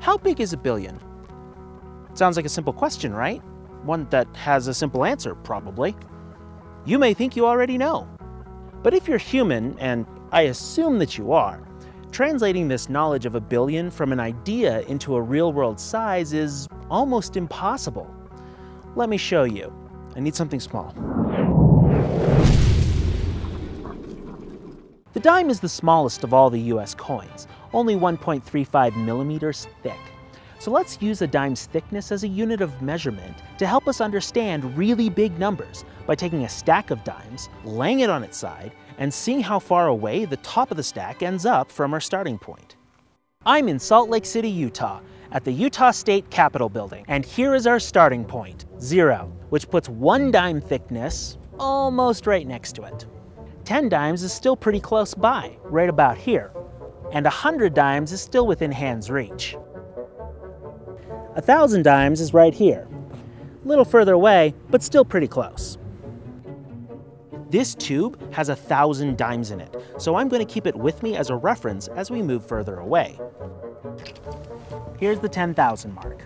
How big is a billion? Sounds like a simple question, right? One that has a simple answer, probably. You may think you already know. But if you're human, and I assume that you are, translating this knowledge of a billion from an idea into a real-world size is almost impossible. Let me show you. I need something small. The dime is the smallest of all the US coins, only 1.35 millimeters thick. So let's use a dime's thickness as a unit of measurement to help us understand really big numbers by taking a stack of dimes, laying it on its side, and seeing how far away the top of the stack ends up from our starting point. I'm in Salt Lake City, Utah, at the Utah State Capitol Building, and here is our starting point, 0, which puts one dime thickness almost right next to it. 10 dimes is still pretty close by, right about here, and 100 dimes is still within hand's reach. 1,000 dimes is right here, a little further away, but still pretty close. This tube has 1,000 dimes in it, so I'm going to keep it with me as a reference as we move further away. Here's the 10,000 mark.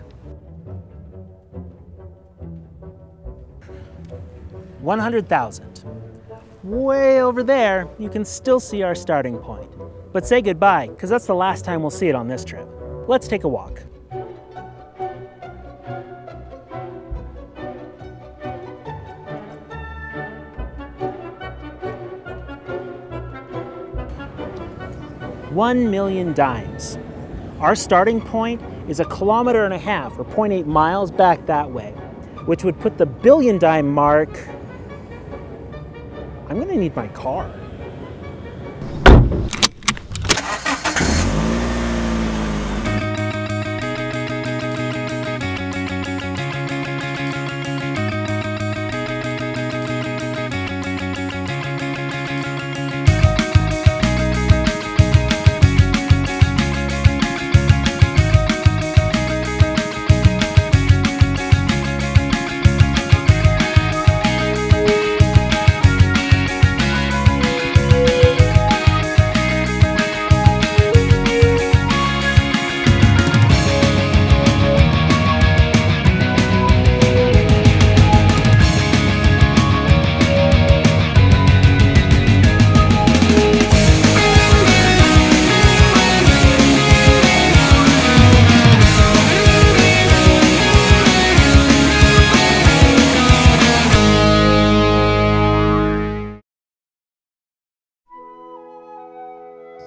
100,000. Way over there, you can still see our starting point. But say goodbye, because that's the last time we'll see it on this trip. Let's take a walk. $1,000,000 dimes. Our starting point is 1.5 kilometers, or 0.8 miles back that way, which would put the billion dime mark. I'm gonna need my car.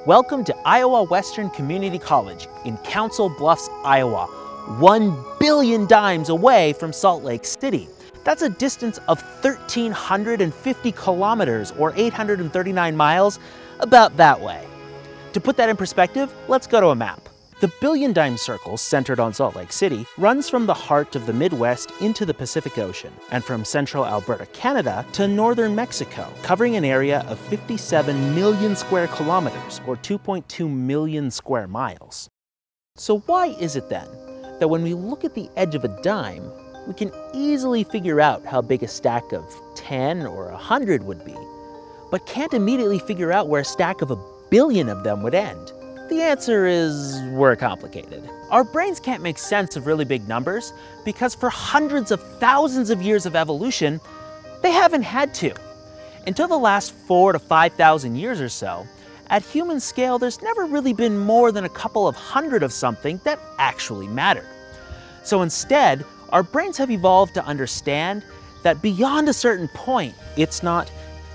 Welcome to Iowa Western Community College in Council Bluffs, Iowa, 1 billion dimes away from Salt Lake City. That's a distance of 1,350 kilometers or 839 miles, about that way. To put that in perspective, let's go to a map. The billion dime circle, centered on Salt Lake City, runs from the heart of the Midwest into the Pacific Ocean, and from central Alberta, Canada, to northern Mexico, covering an area of 57 million square kilometers, or 2.2 million square miles. So why is it then that when we look at the edge of a dime, we can easily figure out how big a stack of 10 or 100 would be, but can't immediately figure out where a stack of a billion of them would end? The answer is, we're complicated. Our brains can't make sense of really big numbers because for hundreds of thousands of years of evolution, they haven't had to. Until the last 4,000 to 5,000 years or so, at human scale, there's never really been more than a couple of hundred of something that actually mattered. So instead, our brains have evolved to understand that beyond a certain point, it's not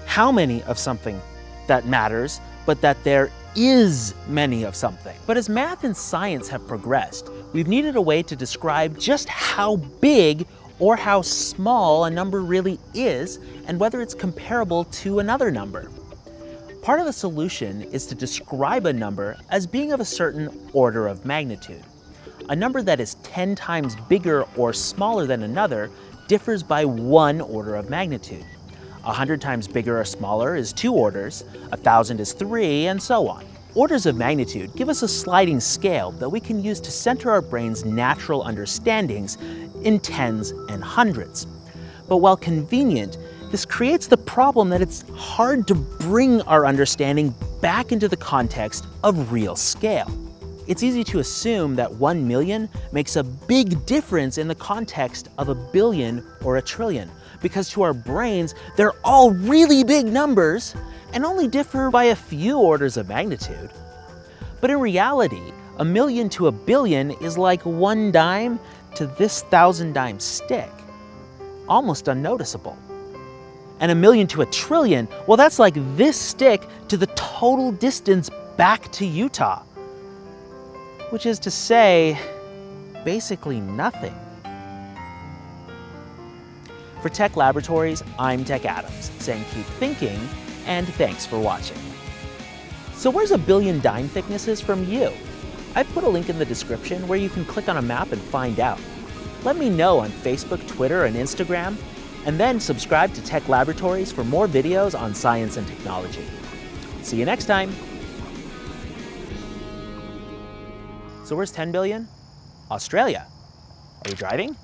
how many of something that matters, but that there is many of something. But as math and science have progressed, we've needed a way to describe just how big or how small a number really is and whether it's comparable to another number. Part of the solution is to describe a number as being of a certain order of magnitude. A number that is 10 times bigger or smaller than another differs by 1 order of magnitude. 100 times bigger or smaller is 2 orders, 1,000 is 3, and so on. Orders of magnitude give us a sliding scale that we can use to center our brain's natural understandings in tens and hundreds. But while convenient, this creates the problem that it's hard to bring our understanding back into the context of real scale. It's easy to assume that 1 million makes a big difference in the context of a billion or a trillion, because to our brains, they're all really big numbers and only differ by a few orders of magnitude. But in reality, a million to a billion is like one dime to this 1,000-dime stick, almost unnoticeable. And a million to a trillion, well, that's like this stick to the total distance back to Utah, which is to say, basically nothing. For Tech Laboratories, I'm Tech Adams, saying keep thinking, and thanks for watching. So where's a billion dime thicknesses from you? I've put a link in the description where you can click on a map and find out. Let me know on Facebook, Twitter, and Instagram, and then subscribe to Tech Laboratories for more videos on science and technology. See you next time. So where's 10 billion? Australia. Are you driving?